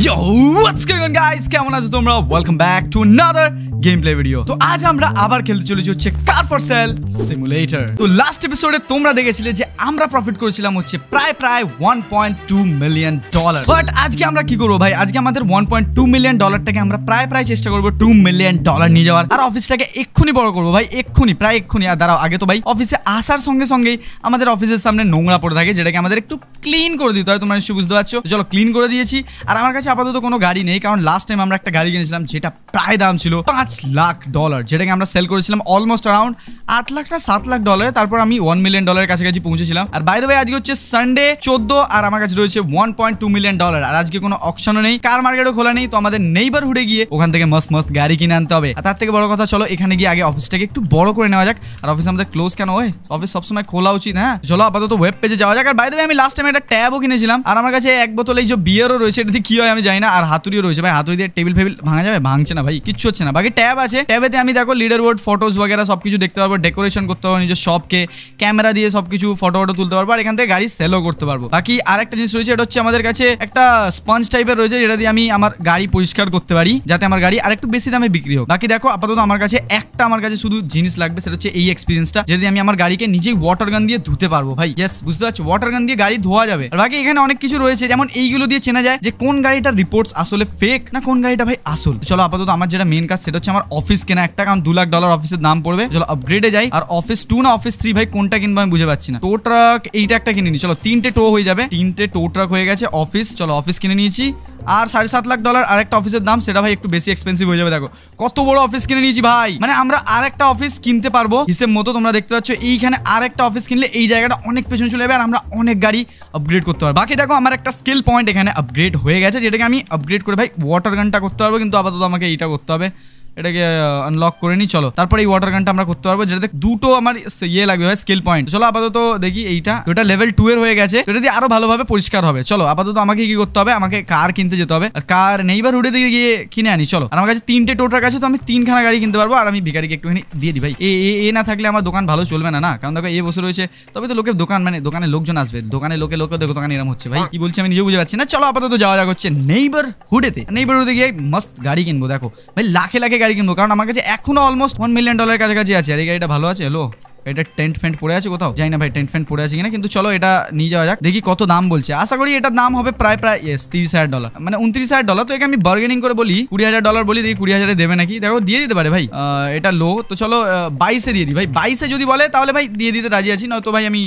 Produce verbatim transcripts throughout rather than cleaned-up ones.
Yo what's going on guys কেমন আছো তোমরা welcome back to another game play video. তো আজ আমরা আবার খেলতে চলেছি হচ্ছে কার ফর সেল সিমুলেটর। তো লাস্ট এপিসোডে তোমরা দেখেছিলে যে আমরা প্রফিট করেছিলাম হচ্ছে প্রায় প্রায় one point two million dollar. But আজকে আমরা কি করব ভাই, আজকে আমাদের one point two মিলিয়ন ডলারটাকে আমরা প্রায় প্রায় চেষ্টা করব two মিলিয়ন ডলার নিয়ে যাওয়ার। আর অফিসটাকে এক্ষুনি বড় করব ভাই, এক্ষুনি প্রায় এক্ষুনি। আর দাঁড়াও, আগে তো ভাই অফিসে আসার সঙ্গে সঙ্গেই আমাদের অফিসের সামনে নোংরা পড়ে থাকে, যেটাকে আমাদের একটু ক্লিন করে দিতে হয়। তোমরা নিশ্চয়ই বুঝতে পারছো। চলো ক্লিন করে দিয়েছি। আর আমার কাছে আপাতত কোনো গাড়ি নেই, কারণ লাস্ট টাইম আমরা একটা গাড়ি কিনেছিলাম যেটা প্রায় দাম ছিল পাঁচ লাখ ডলার, যেটাকে আমরা সেল করেছিলাম অলমোস্ট অ্যারাউন্ড আট লাখ না সাত লাখ ডলারে। তারপর আমি ওয়ান মিলিয়ন ডলারের কাছাকাছি পৌঁছেছিলাম। আর বাই দ্য ওয়ে আজকে হচ্ছে সানডে চোদ্দ, আর আমার কাছে রয়েছে one point two million dollar. আর আজকে কোনো অকশনও নেই, কার মার্কেটও খোলা নেই, তো আমাদের নেইবারহুডে গিয়ে ওখান থেকে মস্ত মস্ত গাড়ি কিনে আনতে হবে। আর তার থেকে বড় কথা, চলো এখানে গিয়ে আগে অফিসটাকে একটু বড় করে নেওয়া যাক। আর অফিস আমাদের ক্লোজ কেন হয়, অফিস সবসময় খোলা উচিত। হ্যাঁ চলো আপাতত ওয়েব পেজে যাওয়া যাক। আর বাই দ্য ওয়ে আমি লাস্ট টাইম একটা ট্যাবও কিনেছিলাম। আর আমার কাছে এক বোতল এই যে বিয়ারও রয়েছে, এটা কি হয় আমি জানি না। আর হাতুড়িও রয়েছে ভাই, হাতুড়ি দিয়ে টেবিল ফেবিল ভাঙা যাবে? ভাঙছে না ভাই, কিচ্ছু হচ্ছে না। বাকি ট্যাব আছে, ট্যাবেতে আমি দেখো লিডার বোর্ড, ফটোস বগেরা সবকিছু দেখতে পারবো, ডেকোরেশন করতে পারবো নিজের শপকে, ক্যামেরা দিয়ে সবকিছু ফটো ফটো তুলতে পারবো, আর এখান থেকে গাড়ি সেলও করতে পারবো। বাকি আর একটা জিনিস রয়েছে, এটা হচ্ছে আমাদের কাছে একটা স্পঞ্জ টাইপের রয়েছে, যেটা দিয়ে আমি আমার গাড়ি পরিষ্কার করতে পারি যাতে আমার গাড়ি আর একটু বেশি দামে বিক্রি হোক। বাকি দেখো আপাতত আমার কাছে একটা আমার কাছে শুধু জিনিস লাগবে, সেটা হচ্ছে এই এক্সপিরিয়েন্সটা, যেটা দিয়ে আমি আমার গাড়িকে নিজেই ওয়াটার গান দিয়ে ধুতে পারবো ভাই। ইয়েস বুঝতে পারছো, ওয়াটার গান দিয়ে গাড়ি ধোয়া যাবে। বাকি এখানে অনেক কিছু রয়েছে, যেমন এইগুলো দিয়ে চেনা যায় যে কোন গাড়িটার রিপোর্টস আসলে ফেক না কোন গাড়িটা ভাই আসল। চলো আপাতত আমার যেটা মেন কাজ সেটা হচ্ছে আমার অফিস কেনা একটা, কারণ দু লাখ ডলার অফিসের দাম পড়বে। চলো আপগ্রেডে যাই। আর অফিস টু না অফিস থ্রি ভাই কোনটা কিনবো আমি বুঝে পাচ্ছি না। টো ট্রাক এইটা একটা কিনে নি, চলো তিনটে টো হয়ে যাবে, তিনটে টো ট্রাক হয়ে গেছে। অফিস চলো অফিস কিনে নিয়েছি। আর সাড়ে সাত লাখ ডলার আর একটা অফিসের দাম, সেটা ভাই একটু বেশি এক্সপেন্সিভ হয়ে যাবে। দেখো কত বড় অফিস কিনে নিয়েছি ভাই, মানে আমরা আর একটা অফিস কিনতে পারবো হিসেব মতো। তোমরা দেখতে পাচ্ছ এইখানে আর একটা অফিস কিনলে এই জায়গাটা অনেক পেছনে চলে যাবে, আর আমরা অনেক গাড়ি আপগ্রেড করতে পারবো। বাকি দেখো আমার একটা স্কিল পয়েন্ট এখানে আপগ্রেড হয়ে গেছে, যেটাকে আমি আপগ্রেড করে ভাই ওয়াটার গানটা করতে পারবো। কিন্তু আপাতত আমাকে এইটা করতে হবে, এটাকে আনলক করে নি। চলো তারপরে এই ওয়াটার গানটা আমরা করতে পারবো, যেটাতে দুটো আমার ইয়ে লাগবে হয় স্কেল পয়েন্ট। চলো আপাতত দেখি, এইটা ওটা লেভেল টু এর হয়ে গেছে, এটা দিয়ে আরো ভালোভাবে পরিষ্কার হবে। চলো আপাতত আমাকে কি করতে হবে, আমাকে কার কিনতে যেতে হবে। আর কার নেইবারহুডে দিকে গিয়ে কিনে আনি। চলো আমার কাছে তিনটে টোটার কাছে, তো আমি তিনখানা গাড়ি কিনতে পারবো। আর আমি ভিখারিকে একটুখানি দিয়ে দিই ভাই, এ না থাকলে আমার দোকান ভালো চলবে না। না কারণ দেখো এ বসে রয়েছে, তবে তো লোকের দোকান মানে দোকানে লোকজন আসবে, দোকানে লোকে লোকে দেখো দোকান এরকম হচ্ছে ভাই, কি বলছি আমি নিজেও বুঝে পাচ্ছি না। চলো আপাতত যাওয়া যাক হচ্ছে নেইবারহুডেতে। নেইবারহুডে গিয়ে মস্ত গাড়ি কিনবো। দেখো ভাই লাখে লাখে গাড়ি কিনবো, কারণ আমার কাছে এখনো অলমোস্ট ওয়ান মিলিয়ন ডলারের কাছাকাছি আছে। আর এই গাড়িটা ভালো আছে। হ্যালো এটা টেন্ট ফ্যান্ট পড়ে আছে কোথাও, জানি না ভাই টেন্ট ফ্যান্ট পড়ে আছে কিনা, কিন্তু চলো এটা নিয়ে যাওয়া যাক। দেখি কত দাম বলছে, আশা করি এটার দাম হবে প্রায় প্রায় তিরিশ হাজার ডলার মানে উনত্রিশ হাজার ডলার তো একে আমি বার্গেনিং করে বলি কুড়ি হাজার ডলার বলি, দেখি কুড়ি হাজারে দেবে নাকি। দেখো দিয়ে দিতে পারে ভাই, এটা লো তো চলো বাইশে দিয়ে দিই ভাই, বাইশে যদি বলে তাহলে ভাই দিয়ে দিতে রাজি আছি, নয়তো ভাই আমি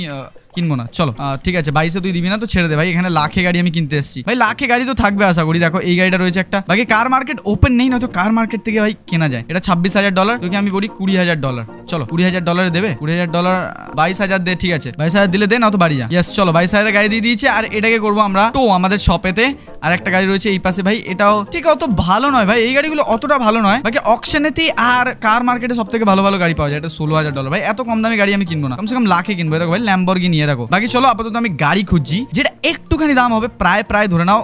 কিনবো না। চলো ঠিক আছে বাইশে তুই দিবি না তো ছেড়ে দে ভাই, এখানে লাখে গাড়ি আমি কিনতে এসেছি ভাই, লাখে গাড়ি তো থাকবে আশা করি। দেখো এই গাড়িটা রয়েছে একটা। বাকি কার মার্কেট ওপেন নেই, নয়তো কার মার্কেট থেকে ভাই কেনা যায়। এটা ছাব্বিশ হাজার ডলার তোকে আমি বলি কুড়ি হাজার ডলার। চলো কুড়ি হাজার ডলারে দেবে, কুড়ি হাজার ডলার বাইশ হাজার দে, ঠিক আছে বাইশ হাজার দিলে দে, নয়তো বাড়ি যা। ইয়েস চলো বাইশ হাজার গাড়ি দিয়ে দিয়েছে। আর এটাকে করবো আমরা তো আমাদের শপেতে। আর একটা গাড়ি রয়েছে এই পাশে ভাই, এটাও ঠিক অত ভালো নয় ভাই, এই গাড়িগুলো অতটা ভালো নয়। বাকি অকশনেতেই আর কার মার্কেটে সব থেকে ভালো ভালো গাড়ি পাওয়া যায়। এটা ষোলো হাজার ডলার ভাই, এত কম দামি গাড়ি আমি কিনবো না, কমসে কম লাখে কিনবো। দেখো ভাই ল্যাম্বরগিনি। দেখো বাকি চলো আপাতত আমি গাড়ি খুঁজছি যেটা একটুখানি দাম হবে প্রায় প্রায় ধরে নাও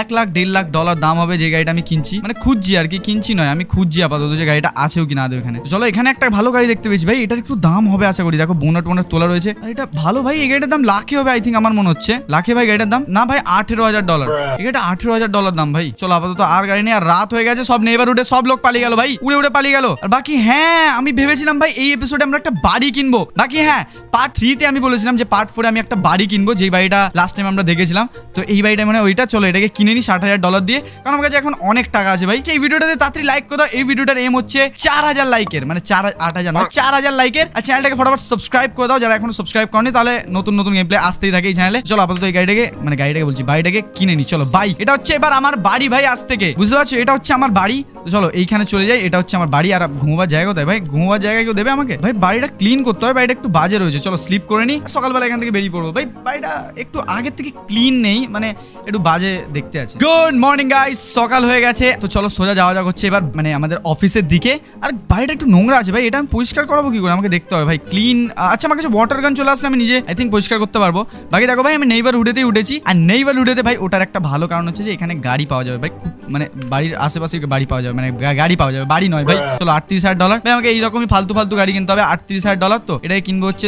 এক লাখ দেড় লাখ ডলার দাম হবে যে গাড়িটা আমি কিনছি, মানে খুঁজছি আর কি, কিনছি নয় আমি খুঁজছি আপাতত যে গাড়িটা আছেও কিনা আদৌ এখানে। চলো এখানে একটা ভালো গাড়ি দেখতে পেয়েছি ভাই, এটার একটু দাম হবে আশা করি। দেখো বোনাট বোনাট তোলা রয়েছে, আর এটা ভালো ভাই, এই গাড়িটার দাম লাখে হবে আই থিঙ্ক, আমার মনে হচ্ছে লাখে ভাই গাড়িটার দাম। না ভাই আঠেরো হাজার ডলার এই গাড়িটা, আঠেরো হাজার ডলার দাম ভাই। চলো আপাতত আর গাড়ি নেই। আর রাত হয়ে গেছে, সব নেইবারহুডে সব লোক পালিয়ে গেল ভাই, উড়ে উড়ে পালিয়ে গেল। আর বাকি হ্যাঁ আমি ভেবেছিলাম ভাই এই এপিসোডে আমরা একটা বাড়ি কিনবো। বাকি হ্যাঁ পার্ট থ্রিতে আমি বলেছিলাম যে পার্ট ফোরে আমি একটা বাড়ি কিনবো, যে বাড়িটা লাস্ট টাইম আমরা দেখেছিলাম, তো এই বাড়িটা মানে ওইটা। চলো এটাকে কিনে নি ষাট হাজার ডলার দিয়ে, কারণ আমার কাছে এখন অনেক টাকা আছে ভাই। এই ভিডিওটাতে তাড়াতাড়ি লাইক করে দাও, এই ভিডিওটার এম হচ্ছে চার হাজার লাইকের, মানে চার আট হাজার মানে চার হাজার লাইকের। আর চ্যানেলটাকে ফটাফট সাবস্ক্রাইব করে দাও যারা এখন সাবস্ক্রাইব করনি, তাহলে নতুন নতুন গেম প্লে আসতেই থাকে এই চ্যানেলে। চলো আপাতত এই গাড়িটাকে মানে গাড়িটাকে বলছি বাড়িটাকে কিনে নি। চলো বাই, এটা হচ্ছে এবার আমার বাড়ি ভাই আজ থেকে, বুঝতে পারছো এটা হচ্ছে আমার বাড়ি। চলো এইখানে চলে যাই, এটা হচ্ছে আমার বাড়ি। আর ঘুমোবার জায়গা কোথায় ভাই, ঘুমোবার জায়গা কেউ দেবে আমাকে ভাই? বাড়িটা ক্লিন করতে হবে, বাড়িটা একটু বাজে রয়েছে। চলো স্লিপ করে নি, সকালবেলা এখান থেকে বেরিয়ে পড়বো ভাই। বাড়িটা একটু আগের থেকে ক্লিন নেই, মানে একটু বাজে দেখতে আছে। গুড মর্নিং গাইস, সকাল হয়ে গেছে, তো চলো সোজা যাওয়া যাক হচ্ছে এবার মানে আমাদের অফিসের দিকে। আর বাড়িটা একটু নোংরা আছে ভাই, এটা আমি পরিষ্কার করাবো কি করে, আমাকে দেখতে হবে ভাই ক্লিন। আচ্ছা আমার কাছে ওয়াটার গান চলে আসলে আমি নিজে আই থিঙ্ক পরিষ্কার করতে পারবো। বাকি দেখো ভাই আমি নেইবারহুডেতেই উঠেছি। আর নেইবারহুডেতে ভাই ওটার একটা ভালো কারণ হচ্ছে যে এখানে গাড়ি পাওয়া যাবে ভাই, মানে বাড়ির আশেপাশে বাড়ি পাওয়া যাবে, মানে গাড়ি পাওয়া যাবে, বাড়ি নয় ভাই। চলো আটত্রিশ হাজার ডলার ভাই, আমাকে এইরকমই ফালতু ফালতু গাড়ি কিনতে হবে। আটত্রিশ হাজার ডলার তো এটাই কিনবো হচ্ছে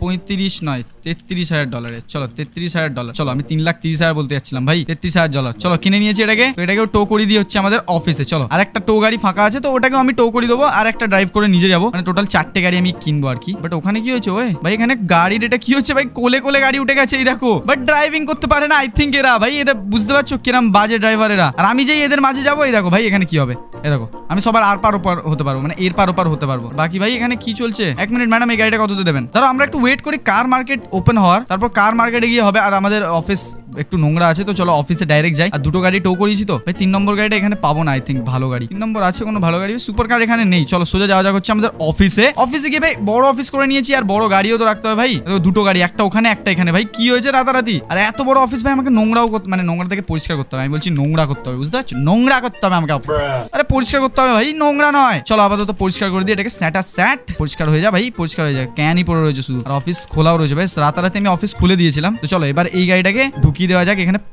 পঁয়ত্রিশ নয় तेत्रिश हजार डॉलर चलो तेत्रिश हजार डॉलर चलो तीन लाख तीस हजार बोलते जाच्छिलाम भाई तेत्रिश हजार डॉलर चलो किने नियेछि एटाके तो एटाके टो करे दिये होच्छे आमादेर अफिसे चलो और एक टो गाड़ी फाँका आछे तो ओटाके आमी टो करे देबो और एक ड्राइव करे निजे जाबो माने टोटाल चारटे गाड़ी आमी किनबो आर कि बट ओखाने कि होयेछे ओए भाई एखाने गाड़ी रेटा कि होयेछे भाई कोले कोले गाड़ी उठे गेछे एई देखो बट ड्राइविंग करते पारे ना आई थिंक एरा भाई एरा बुझते पारछो किराम बाजे ड्राइवर एरा और आमी जे एदेर माझे जाबो एई देखो भाई एखाने कि होबे एई देखो आमी सबार आर पार ओपार होते पारबो माने एर पार ओपार होते पारबो बाकी भाई एखाने कि चलछे एक मिनिट मैडम एई गाड़ीटा कतोते देबेन दाঁড়াও আমরা একটু ওয়েট করি কার মার্কেট ওপেন হওয়ার তারপর কার মার্কেটে গিয়ে হবে আর আমাদের অফিস একটু নোংরা আছে তো চলো অফিসে ডাইরেক্ট যাই আর দুটো গাড়ি টো করেছি তো ভাই তিন নম্বর গাড়িটা এখানে পাবো না আই থিংক ভালো গাড়ি তিন নম্বর আছে কোনো ভালো গাড়ি সুপার কার এখানে নেই চলো সোজা যাওয়া যাক হচ্ছে আমাদের অফিসে অফিসে গিয়ে ভাই বড় অফিস করে নিয়েছি আর বড় গাড়িও তো রাখতে হবে ভাই তো দুটো গাড়ি একটা ওখানে একটা এখানে ভাই কি হয়েছে রাতারাতি আর এত বড় অফিস ভাই আমাকে নোংরাও করতে মানে নোংরা থেকে পরিষ্কার করতে হবে আমি বলছি নোংরা করতে হবে বুঝতে পারছো নোংরা করতে হবে আমাকে আরে পরিষ্কার করতে হবে ভাই নোংরা নয় চলো আপাতত পরিষ্কার করে দিই এটাকে স্যাটা স্যাট পরিষ্কার হয়ে যা ভাই পরিষ্কার হয়ে যা ক্যানই পড়ে রয়েছে শুধু আর অফিস খোলাও রয়েছে ভাই রাতারাতি আমি অফিস খুলে দিয়েছিলাম তো চলো এবার এই গাড়িটাকে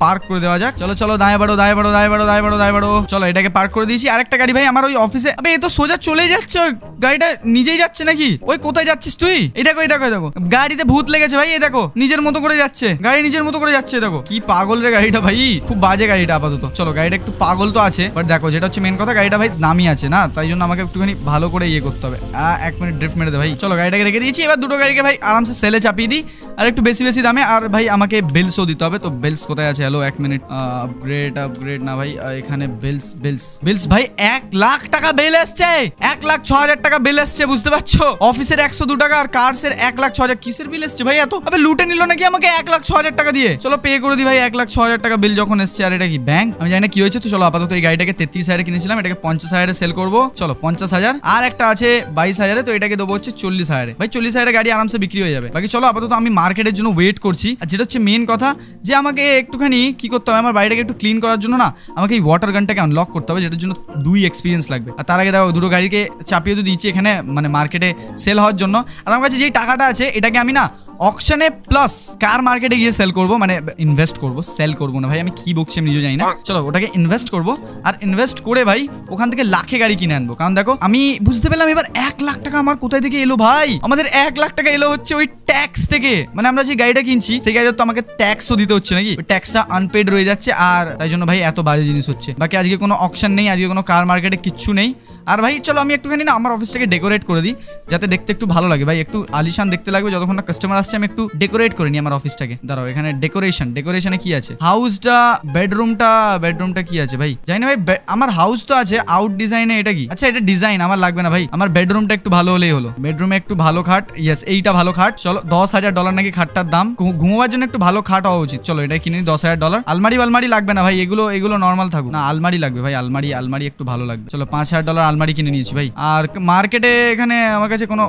पार्क कर देवा जाक चलो चलो दाएं बढ़ो दाएं बढ़ो दाएं बढ़ो दाएं बढ़ो दाएं बढ़ो चलो एटाके पार्क कर दिएछि आरेकटा गाड़ी भाई आमार ओई अफिसे अबे ए तो सोजा चले जाच्छे गाड़ीटा निजेई जाच्छे नाकि ओई कोथाय जाच्छिस तुई ए देखो ए देखो ए देखो गाड़ीते भूत लेगेछे भाई ए देखो निजेर मतो करे जाच्छे गाड़ी निजेर मतो करे जाच्छे देखो कि पागल रे गाड़ीटा भाई खूब बाजे गाड़ीटा आपातत चलो गाड़ीटा एकटु पागल तो आछे बाट देखो जेटा होच्छे मेन कथा गाड़ीटा भाई नामी आछे ना ताई जोन्नो आमाके एकटुखानि भालो करे इये करते होबे एक मिनिट ड्रिफ्ट मेरे दे भाई चलो गाड़ीटाके रेखे दिएछि एबार दुटो गाड़ीके भाई आराम से सेले चापिये दिई आर एकटु बेशी बेशी दामे आर भाई आमाके बिल्सও दिते হবে তো বেলস কোথায় আছে হ্যালো এক মিনিট আপগ্রেড আপগ্রেড না ভাই এখানে বেলস বেলস বেলস ভাই এক লাখ টাকা বেল আসছে এক লাখ ছয় হাজার টাকা বেল আসছে বুঝতে পারছো অফিসের একশো দুই টাকা আর কারসের এক লাখ ছয় হাজার কিসের বিল আসছে ভাই এত আবে লুটে নিল নাকি আমাকে এক লাখ ছয় হাজার টাকা দিয়ে চলো পে করে দি ভাই এক লাখ ছয় হাজার টাকা বিল যখন আসছে আর এটা কি ব্যাংক আমি জানি না কি হয়েছে তো চলো আপাতত এই গাড়িটাকে তেত্রিশ হাজার এ কিনেছিলাম এটাকে পঞ্চাশ হাজার এ সেল করব চলো পঞ্চাশ হাজার আর একটা আছে বাইশ হাজার এ তো এটাকে দেব হচ্ছে চল্লিশ হাজার এ ভাই চল্লিশ হাজার এ গাড়ি আরামসে বিক্রি হয়ে যাবে বাকি চলো আপাতত আমি মার্কেটের জন্য ওয়েট করছি আর যেটা হচ্ছে মেইন কথা যে আমাকে একটুখানি কি করতে হবে আমার বাড়িটাকে একটু ক্লিন করার জন্য না আমাকে এই ওয়াটার গানটাকে আনলক করতে হবে যেটার জন্য দুই এক্সপেরিয়েন্স লাগবে আর তার আগে দেখো দুটো গাড়িকে চাপিয়ে তো দিয়েছি এখানে মানে মার্কেটে সেল হওয়ার জন্য আর আমার কাছে যে টাকাটা আছে এটাকে আমি না অকশনে প্লাস কার মার্কেটে গিয়ে সেল করব মানে ইনভেস্ট করব সেল করব না ভাই আমি কি বকছি আমি নিজেও জানি না চলো ওটাকে ইনভেস্ট করব আর ইনভেস্ট করে ভাই ওখান থেকে লাখে গাড়ি কিনে আনবো কারণ দেখো আমি বুঝতে পেলাম এবার এক লাখ টাকা আমার কোথায় থেকে এলো ভাই আমাদের এক লাখ টাকা এলো হচ্ছে ওই ট্যাক্স থেকে মানে আমরা যে গাড়িটা কিনছি সেই গাড়িটা তো আমাকে ট্যাক্সও দিতে হচ্ছে নাকি ওই ট্যাক্সটা আনপেড রয়ে যাচ্ছে আর তাই জন্য ভাই এত বাজে জিনিস হচ্ছে বাকি আজকে কোনো অকশন নেই আজকে কোনো কার মার্কেটে কিচ্ছু নেই আর ভাই চলো আমি একটুখানি না আমার অফিসটাকে ডেকোরেট করে দিই যাতে দেখতে একটু ভালো লাগে ভাই একটু আলিশান দেখতে লাগবে যতক্ষণ না কাস্টমার আসছে আমি একটু ডেকোরেট করে নিই আমার অফিসটাকে দাঁড়াও এখানে ডেকোরেশন ডেকোরেশনে কি আছে হাউসটা বেডরুমটা বেডরুমটা কি আছে ভাই জানি না ভাই আমার হাউস তো আছে আউট ডিজাইনে এটা কি আচ্ছা এটা ডিজাইন আমার লাগবে না ভাই আমার বেডরুমটা একটু ভালো হলেই হলো বেডরুমে একটু ভালো খাট ইয়েস এইটা ভালো খাট চলো দশ হাজার ডলার নাকি খাটটার দাম ঘুমোবার জন্য একটু ভালো খাট হওয়া উচিত চলো এটা কিনে নিই দশ হাজার ডলার আলমারি আলমারি লাগবে না ভাই এগুলো এগুলো নর্মাল থাকুক না আলমারি লাগবে ভাই আলমারি আলমারি একটু ভালো লাগবে চলো পাঁচ হাজার ডলার আলমারি কিনে নিয়েছি ভাই আর মার্কেটে এখানে আমার কাছে কোনো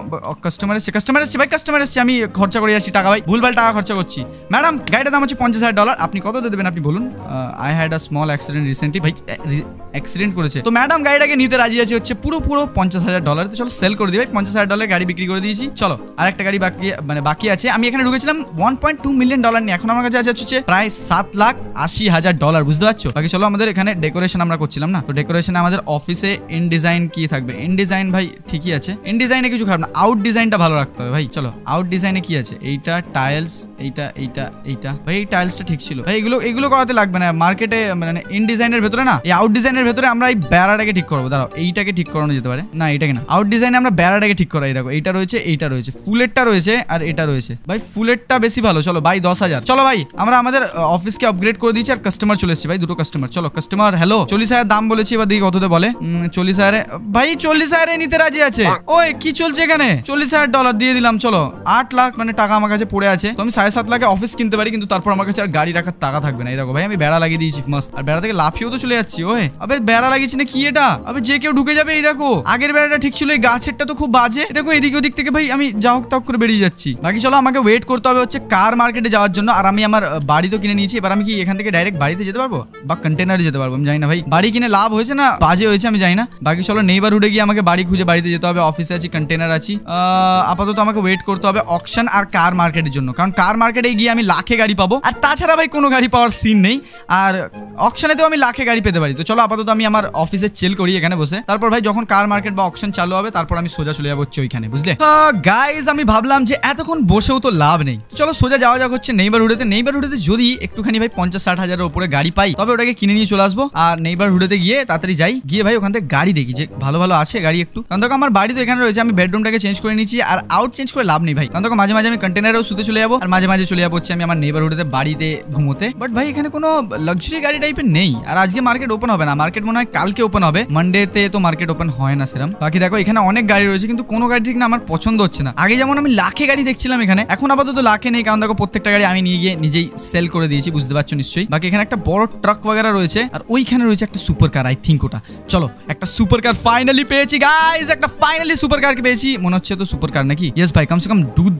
কাস্টমার এসছে কাস্টমার এসছে ভাই কাস্টমার এসছে আমি খরচা করে আসছি টাকা ভাই ভুলভাল টাকা খরচা করছি ম্যাডাম গাড়িটার দাম হচ্ছে পঞ্চাশ হাজার ডলার আপনি কত দেবেন আপনি বলুন I had a small accident recently ভাই অ্যাক্সিডেন্ট করেছে তো ম্যাডাম গাড়িটাকে নিতে রাজি আছে হচ্ছে পুরো পুরো পঞ্চাশ হাজার ডলার তো চলো সেল করে দিই ভাই পঞ্চাশ হাজার ডলার গাড়ি বিক্রি করে দিয়েছি চলো আর একটা গাড়ি বাকি মানে বাকি আছে আমি এখানে ঢুকেছিলাম one point two million dollar নিয়ে এখন আমার কাছে আছে হচ্ছে প্রায় সাত লাখ আশি হাজার ডলার বুঝতে পারছো বাকি চলো আমাদের এখানে ডেকোরেশন আমরা করছিলাম না তো ডেকোরেশন আমাদের অফিসে ইন ডিজাইন কি থাকবে ইন ডিজাইন ভাই ঠিকই আছে ইন ডিজাইনে কিছু খারাপ না আউট ডিজাইনটা ভালো রাখতে হবে ভাই চলো আউট ডিজাইনে কি আছে এইটা টাইলস এইটা এইটা এইটা ভাই এই টাইলসটা ঠিক ছিল ভাই এগুলো এগুলো করাতে লাগবে না মার্কেটে মানে ইন ডিজাইনের ভেতরে না এই আউট ডিজাইনের ভেতরে আমরা এই বেড়াটাকে ঠিক করব দাঁড়াও এইটাকে ঠিক করানো যেতে পারে না এটাকে না আউট ডিজাইনে আমরা বেড়াটাকে ঠিক করাই দেখো এইটা রয়েছে এইটা রয়েছে ফুলেরটা রয়েছে আর এটা রয়েছে ভাই ফুলেরটা বেশি ভালো চলো ভাই দশ হাজার চলো ভাই আমরা আমাদের অফিসকে আপগ্রেড করে দিয়েছি আর কাস্টমার চলে এসেছে ভাই দুটো কাস্টমার চলো কাস্টমার হ্যালো চল্লিশ হাজার দাম বলেছি এবার দেখি কততে বলে চল্লিশ হাজার ভাই চল্লিশ হাজার নিতে রাজি আছে ওই কি চলছে এখানে চল্লিশ হাজার ডলার দিয়ে দিলাম চলো আট লাখ মানে টাকা আমার কাছে পড়ে আছে তো আমি সাড়ে সাত লাখে অফিস কিনতে পারি কিন্তু তারপর আমার কাছে আর গাড়ি রাখার টাকা থাকবে না এই দেখো ভাই আমি বেড়া লাগিয়ে দিয়েছি মাস্ট আর বেড়া থেকে লাফিয়েও তো চলে যাচ্ছি ওই আবে বেড়া লাগিয়েছি না কি এটা আবে যে কেউ ঢুকে যাবে এই দেখো আগের বেড়াটা ঠিক ছিল এই গাছেরটা তো খুব বাজে দেখো এদিকে ওদিক থেকে ভাই আমি যা হোক তাক করে বেরিয়ে যাচ্ছি বাকি চলো আমাকে ওয়েট করতে হবে হচ্ছে কার মার্কেটে যাওয়ার জন্য আর আমি আমার বাড়ি তো কিনে নিয়েছি এবার আমি কি এখান থেকে ডাইরেক্ট বাড়িতে যেতে পারবো বা কন্টেনারে যেতে পারবো আমি জানি না ভাই বাড়ি কিনে লাভ হয়েছে না বাজে হয়েছে আমি জানি না বাকি চলো নেইবারহুডে গিয়ে আমাকে বাড়ি খুঁজে বাড়িতে যেতে হবে অফিসে আছি কন্টেনার আছি আপাতত আমাকে ওয়েট করতে হবে অকশন আর कार मार्केटर जो कारण कार मार्केटे गए लाखे गाड़ी पाबो और ताछाड़ा भाई कोनो गाड़ी पावार सीन नहीं और अक्शनेतेओ लाखे गाड़ी पेते पारी। तो चलो आपातत आमी आमार अफिसे चिल करी एखाने बसे तारपर भाई जखन कार मार्केट बा अक्शन चालू होबे तारपर आमी सोजा चले जाबो ओइखाने बुझले। गाइस आमी भाबलाम जे एतक्षण बसेओ तो लाभ नेই चलो सोजा जावा जाक হচ্ছে নেইবারহুডেতে। নেইবারহুডেতে যদি একটুখানি ভাই পঞ্চাশ ষাট হাজারের উপরে গাড়ি পাই তবে ওটাকে কিনে নিয়ে চলে আসবো আর নেইবারহুডেতে গিয়ে তাড়াতাড়ি যাই গিয়ে ভাই ওখান থেকে গাড়ি দেখি যে ভালো ভালো আছে গাড়ি একটু। কারণ দেখো আমার বাড়ি তো এখানে রয়েছে আমি বেডরুমটাকে চেঞ্জ করে নিয়েছি আর আউট চেঞ্জ করে লাভ নেই ভাই। কারণ দেখো মাঝে মাঝে আমি কন্টেনারেও শুতে চলে যাবো আর মাঝে মাঝে চলে যাবো হচ্ছে আমি আমার নেইবারহুডেতে বাড়িতে ঘুমোতে। বাট ভাই এখানে কোনো লাক্সারি গাড়ি টাইপের নেই আর আজকে মার্কেট ওপেন হবে না, মার্কেট মনে হয় কালকে ওপেন হবে, মানডেতে তো মার্কেট ওপেন হয় না সেরকম। বাকি দেখো এখানে অনেক গাড়ি রয়েছে কিন্তু কোনো গাড়ি ঠিক না আমার পছন্দ হচ্ছে না। আগে যেমন আমি লাখে গাড়ি দেখছিলাম এখানে এখন আপাতত লাখে নেই কারণ দেখো প্রত্যেকটা গাড়ি আমি নিয়ে গিয়ে নিজেই সেল করে দিয়েছি বুঝতে পারছো নিশ্চয়ই। বাকি এখানে একটা বড় ট্রাক वगैरह রয়েছে আর ওইখানে রয়েছে একটা সুপার কার আই থিংক ওটা। চলো একটা সুপার কার ফাইনালি পেয়েছি গাইস, একটা ফাইনালি সুপার কার পেয়েছি মনে হচ্ছে তো সুপার কার নাকি। यस ভাই কমসে কম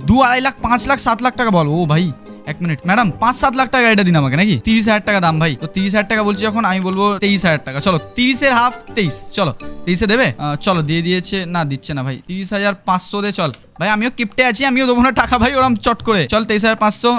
দু আড়াই লাখ পাঁচ লাখ সাত লাখ টাকা বল। ও ভাই एक मिनट मैडम पाँच सात लाख टाका गाड़ी दिन आमाके नाकि तीस हजार टाका दाम भाई। तो तीस हजार टाका बोलछि एखन आमि बोलबो तेईस हजार टाका। चलो तीस एर हाफ तेईस चलो तेईस देबे चलो दिए दिएछे ना दिच्छे ना भाई तीस हजार पाँच सौ दे चल भाई आमिও কিপটে আছি আমিও দেবো না টাকা ভাই ওরকম চট করে। চল তেইশ হাজার পাঁচশো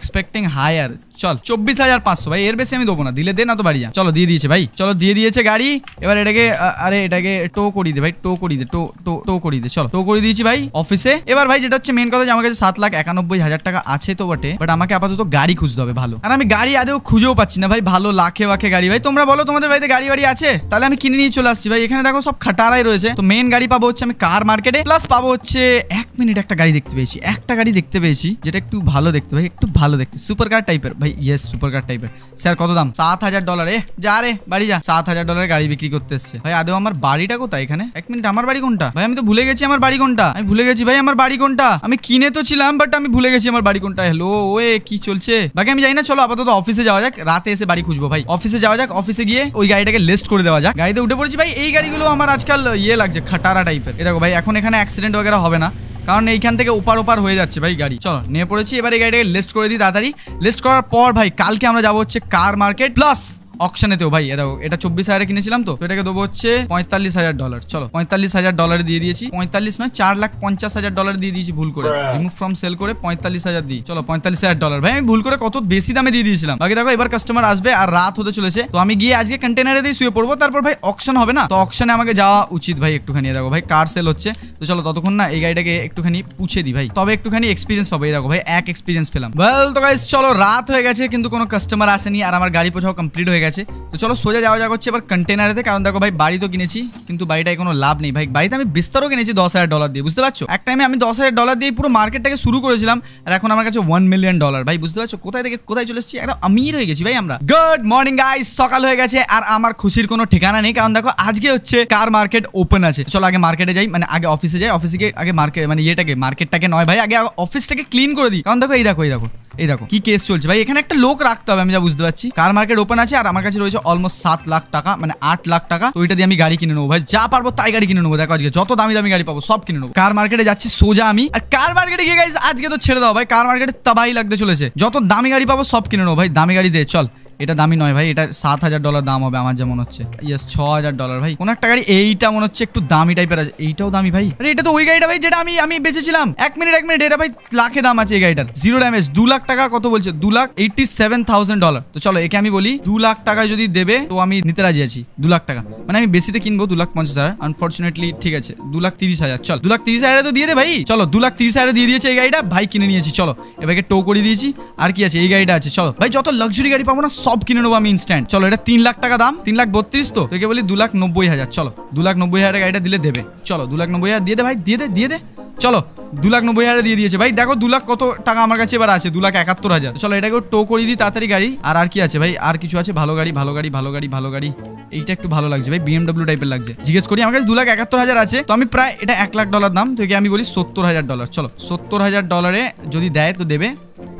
এক্সপেক্টিং হায়ার চল চব্বিশ হাজার পাঁচশো ভাই এর বেশি আমি দেবো না দিলে দে না তো বাড়ি যা। চলো দিয়ে দিয়েছে ভাই চলো দিয়ে দিয়েছে গাড়ি এবার এটাকে আরে এটাকে টো করিয়ে দে ভাই টো করিয়ে দে টো টো টো করিয়ে দে। চলো টো করিয়ে দিয়েছি ভাই অফিসে। এবার ভাই যেটা হচ্ছে মেন কথা যে আমার কাছে সাত লাখ একানব্বই হাজার টাকা আছে তো বটে বাট আমাকে আপাতত গাড়ি খুঁজতে হবে ভালো। আর আমি গাড়ি আদেও খুঁজেও পাচ্ছি না ভাই ভালো লাখে বাখে গাড়ি। ভাই তোমরা বলো তোমাদের বাড়িতে গাড়ি বাড়ি আছে তাহলে আমি কিনে নিয়ে চলে আসছি ভাই। এখানে দেখো সব খাটারাই রয়েছে তো মেন গাড়ি পাবো হচ্ছে আমি কার মার্কেটে প্লাস পাবো হচ্ছে এক মিনিট একটা গাড়ি দেখতে পেয়েছি একটা গাড়ি দেখতে পেয়েছি যেটা একটু ভালো দেখতে ভাই একটু ভালো দেখতে সুপার কার টাইপের ভাই। ইয়েস সুপার কার টাইপের স্যার কত দাম সাত হাজার ডলার এ যা রে বাড়ি যা সাত হাজার ডলারে গাড়ি বিক্রি করতে এসছে ভাই। আদেও আমার বাড়িটা কোথায় এখানে এক মিনিট আমার বাড়ি কোনটা ভাই আমি তো ভুলে গেছি আমার বাড়ি কোনটা আমি ভুলে গেছি ভাই আমার বাড়ি কোনটা আমি কিনে তো ছিলাম বাট আমি ভুলে গেছি আমার বাড়ি কোনটা। হ্যালো ওয়ে কি চলছে বাকি আমি জানি না। চলো আপাতত অফিসে যাওয়া যাক রাতে এসে বাড়ি খুঁজবো ভাই অফিসে যাওয়া যাক অফিসে গিয়ে ওই গাড়িটাকে লিস্ট করে দেওয়া যাক। গাড়িতে উঠে পড়েছি ভাই এই গাড়িগুলো আমার আজকাল ইয়ে লাগছে খাটারা টাইপের। এ দেখো ভাই এখন এখানে অ্যাক্সিডেন্ট वगैरह হবে না কারণ এইখান থেকে ওপার ওপার হয়ে যাচ্ছে ভাই গাড়ি। চলো নিয়ে পড়েছি এবার এই গাড়িটাকে লিস্ট করে দিই তাড়াতাড়ি। লিস্ট করার পর ভাই কালকে আমরা যাবো হচ্ছে কার মার্কেট প্লাস অকশনেতেও ভাই। দেখো এটা চব্বিশ হাজারে কিনেছিলাম তো এটাকে দেবো হচ্ছে পঁয়তাল্লিশ হাজার ডলার। চলো পঁয়তাল্লিশ হাজার ডলার দিয়ে দিয়েছি পঁয়তাল্লিশ নয় চার লাখ পঞ্চাশ হাজার ডলার দিয়ে দিয়েছি ভুল করে রিমুভ ফ্রম সেল করে পঁয়তাল্লিশ হাজার দিই। চলো পঁয়তাল্লিশ হাজার ডলার ভাই আমি ভুল করে কত বেশি দামে দিয়ে দিয়েছিলাম। বাকি দেখো এবার কাস্টমার আসবে আর রাত হতে চলেছে তো আমি গিয়ে আজকে কন্টেনারে দিয়ে শুয়ে পড়বো তারপর ভাই অকশন হবে না তো অকশনে আমাকে যাওয়া উচিত ভাই একটুখানি। দেখো ভাই কার সেল হচ্ছে তো চলো ততক্ষণ না এই গাড়িটাকে একটুখানি পুছে দিই ভাই তবে একটুখানি এক্সপিরিয়েন্স পাবো। দেখো ভাই এক এক্সপিরিয়েন্স পেলাম। ওয়েল তো গাইস চলো রাত হয়ে গেছে কিন্তু কোনো কাস্টমার আসেনি আর আমার গাড়ি পোছাও কমপ্লিট হয়ে গেছে তো চলো সোজা যাওয়া যাক হচ্ছে এবার কন্টেনারেতে। কারণ দেখো ভাই বাড়ি তো কিনেছি কিন্তু বাড়িটায় কোনো লাভ নেই ভাই। বাড়িতে আমি বিস্তারও কিনেছি দশ হাজার ডলার দিয়ে বুঝতে পারছো। এক টাইমে আমি দশ হাজার ডলার দিয়ে পুরো মার্কেটটাকে শুরু করেছিলাম আর এখন আমার কাছে ওয়ান মিলিয়ন ডলার ভাই বুঝতে পারছো কোথায় থেকে কোথায় চলে এসেছি একদম আমির হয়ে গেছি ভাই আমরা। গুড মর্নিং গাইস সকাল হয়ে গেছে আর আমার খুশির কোনো ঠিকানা নেই কারণ দেখো আজকে হচ্ছে কার মার্কেট ওপেন আছে। চলো আগে মার্কেটে যাই মানে আগে অফিসে যাই অফিসে গিয়ে আগে মার্কেট মানে ইয়েটাকে মার্কেটটাকে নয় ভাই আগে অফিসটাকে ক্লিন করে দিই। কারণ দেখো এই দেখো এই দেখো এই দেখো কি কেস চলছে ভাই এখানে একটা লোক রাখতে হবে আমি যা বুঝতে পারছি। কার মার্কেট ওপেন আছে আর আমার কাছে রয়েছে অলমোস্ট সাত লাখ টাকা মানে আট লাখ টাকা তো ওইটা দিয়ে আমি গাড়ি কিনে নেবো ভাই যা পারবো তাই গাড়ি কিনে নেবো। দেখো আজকে যত দামি দামি গাড়ি পাবো সব কিনে নেবো। কার মার্কেটে যাচ্ছি সোজা আমি আর কার মার্কেটে গিয়ে গাইস আজকে তো ছেড়ে দাও ভাই কার মার্কেটে তাবাই লাগতে চলেছে যত দামি গাড়ি পাবো সব কিনে নেবো ভাই দামি গাড়ি দিয়ে। চল এটা দামি নয় ভাই এটা সাত হাজার ডলার দাম হবে আমার যেমন হচ্ছে। ইয়েস ছ হাজার ডলার ভাই কোন একটা গাড়ি এইটা মনে হচ্ছে একটু দামি টাইপের আছে এইটাও দামি ভাই আরে এটা তো ওই গাড়িটা ভাই যেটা আমি আমি বেঁচেছিলাম। এক মিনিট এক মিনিট এটা ভাই লাখে দাম আছে এই গাড়িটার জিরো ড্যামেজ দু লাখ টাকা কত বলছে দু lakh eighty seven thousand dollar. তো চলো একে আমি বলি দু লাখ টাকা যদি দেবে তো আমি নিতে রাজি আছি দু লাখ টাকা মানে আমি বেশিতে কিনবো দু লাখ পঞ্চাশ হাজার আনফর্চুনেটলি ঠিক আছে দু লাখ তিরিশ হাজার চল দু লাখ তিরিশ হাজার তো দিয়ে দে ভাই। চলো দু লাখ তিরিশ হাজার দিয়ে দিয়েছে এই গাড়িটা ভাই কিনে নিয়েছি। চলো এবারে টো করে দিয়েছি আর কি আছে এই গাড়িটা আছে। চলো ভাই যত লাক্সারি গাড়ি পাবো না সব কিনে নেবো আমি ইনস্ট্যান্ট। চলো এটা তিন লাখ টাকা দাম তিন লাখ বত্রিশ তো তোকে বলি দু লাখ নব্বই হাজার। চলো দু লাখ নব্বই হাজার গাড়িটা দিলে দেবে চলো দু লাখ নব্বই হাজার দিয়ে দে ভাই দিয়ে দে দিয়ে দে। চলো দু লাখ নব্বই হাজার দিয়ে দিয়েছে ভাই দেখো দু লাখ কত টাকা আমার কাছে এবার আছে দু লাখ একাত্তর হাজার। চলো এটাকে টো করে দিই তাড়াতাড়ি গাড়ি আর আর কি আছে ভাই আর কিছু আছে ভালো গাড়ি ভালো গাড়ি ভালো গাড়ি ভালো গাড়ি এইটা একটু ভালো লাগছে ভাই বিএমডাব্লিউ টাইপের লাগছে। জিজ্ঞেস করি আমার কাছে দু লাখ একাত্তর হাজার আছে তো আমি প্রায় এটা এক লাখ ডলার দাম তোকে আমি বলি সত্তর হাজার ডলার। চলো সত্তর হাজার ডলারে যদি দেয় তো দেবে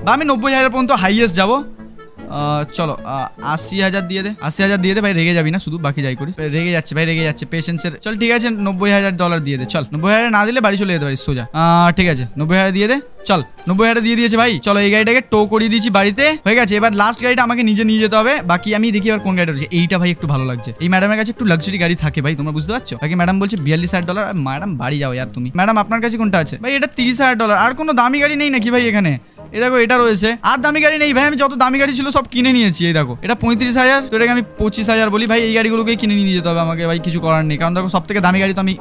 বা আমি নব্বই হাজার পর্যন্ত হাইয়েস্ট যাবো चलो आशी हजार दिए दे आशी हजार दिए दे भाई रेगे जाबी ना शुधु बाकी जाई करिस रेगे जाच्छे भाई रेगे जाच्छे पेशेंसेर चल ठीक आछे नब्बे हज़ार डॉलर दिए दे चल नब्बे हज़ार ना दिले बाड़ी चले जेते सोजा ठीक आछे नब्बे हज़ार दिए दे चल नब्बे हज़ार दिए दिए भाई चलो ये गाड़ीटाके टो करिए दिएछि बाड़ीते होये गेछे एबार लास्ट गाड़ीटा आमाके निजे निये जेते होबे बाकी आमि देखि एबार कोन गाड़ीटा रयेछे एइटा भाई एकटु भालो लागछे एइ मैडामेर काछे एकटु लक्सारि गाड़ी थाके भाई तोमरा बुझते पारछो बाकी मैडाम बोलछे बयाल्लिश हज़ार डॉलर मैडाम बाड़ी जाओ यार तुमि मैडाम आपनार काछे कोनटा आछे भाई एटा तीस हज़ार डॉलर आर कोनो दामी गाड़ी नेइ नाकि भाई एखाने ए देखो एटा रयेछे आर दामी गाड़ी नेइ भाई आमि जत दामी गाड़ी छिलो सब किने नियेछि ए देखो एटा पैंतीस हज़ार तो एटाके आमि पच्चीस हज़ार बोली भाई एइ गाड़ीगुलोकेइ किने निये जेते होबे आमाके भाई किछु करार नेइ कारण देखो सबथेके दामी गाड़ी तो आमि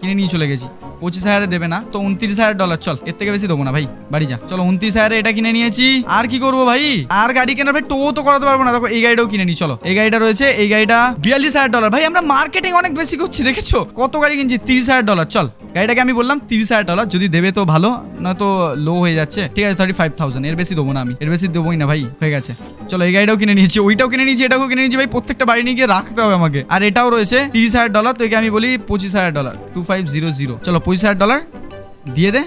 किने निये चले गेछि पचिस हजार देवे ना तो उनतीस हजार डॉलर चल इतने बेसि देव ना भाई बाड़ी जा चलो उनतीस हजार एटा किने नियेछि आर की करबो भाई आर गाड़ी केनार भाई टो तो कराते पारबो ना देखो ए गाड़ीटाओ किने नि चलो ए गाड़ीटा रयेछे ए गाड़ीटा बयाल्लिश हज़ार डॉलर भाई आमरा मार्केटिंग अनेक बेसि करछि देखেছো কত गाड़ी কিনছি तीस हज़ार डॉलर चल गाड़ीटाকে आमी बोललाम तीस हज़ार डॉलर যদি দেবে তো ভালো না তো লো হয়ে যাচ্ছে ঠিক আছে पैंतीस हज़ार এর বেশি দেব না আমি এর বেশি দেবই না ভাই হয়ে গেছে চলো এই গাড়িটাও কিনে নিয়েছি ওইটাও কিনে নিয়েছি এটাও কিনে নিয়েছি ভাই প্রত্যেকটা বাড়ি নিয়ে গিয়ে রাখতে হবে আমাকে আর এটাও রয়েছে तीस हज़ार डॉलर তো একে আমি বলি पच्चीस हज़ार डॉलर पच्चीस हज़ार চলো पच्चीस हज़ार डॉलर दिए दे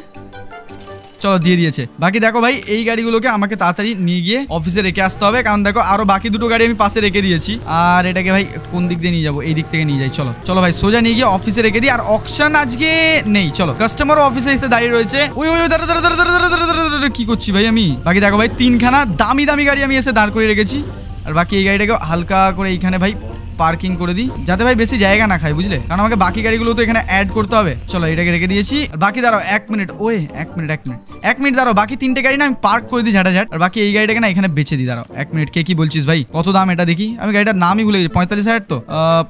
चलो दिए दिए बाकी देखो भाई ये गाड़ीगुलोके आमाके ताड़ाताड़ी निये गिये अफिसे रेखे आसते होबे कारण देखो आरो बाकी दुटो गाड़ी आमी पाशे रेखे दिएछि आर एटाके भाई कोन दिक दिये निये जाबो एई दिक थेके निये जाई चलो चलो भाई सोजा निये गिये अफिसे रेखे दिई आर अक्शन आजके नेई चलो कास्टमारও अफिसे एসে দাঁড়িয়ে রয়েছে ওই ওই দাঁড়া দাঁড়া দাঁড়া দাঁড়া কি করছি ভাই আমি বাকি দেখো ভাই তিনখানা দামি দামি গাড়ি আমি এসে দাঁড় করিয়ে রেখেছি আর বাকি এই গাড়িটাকে হালকা করে এইখানে ভাই पार्किंग कर दी जाते भाई बेसि जगह ना खाए बुझले कारण आमाके बाकी गाड़ीगुलो तो एखाने ऐड करते होबे चलो एटाके रेखे दिएछि आर बाकी दाड़ाओ एक मिनट ओए एक मिनट एक मिनट एक मिनट दाड़ाओ बाकी तीनटे गाड़ी ना आमी पार्क कर दी झाटाझाट आर बाकी एई गाड़ीटाके ना एखाने बेचे दी दाड़ाओ एक मिनट के कि बोलछिस भाई कत दाम एटा देखि आमी गाड़ीटार नामই भुले गेছি पैंतालिस हज़ार तो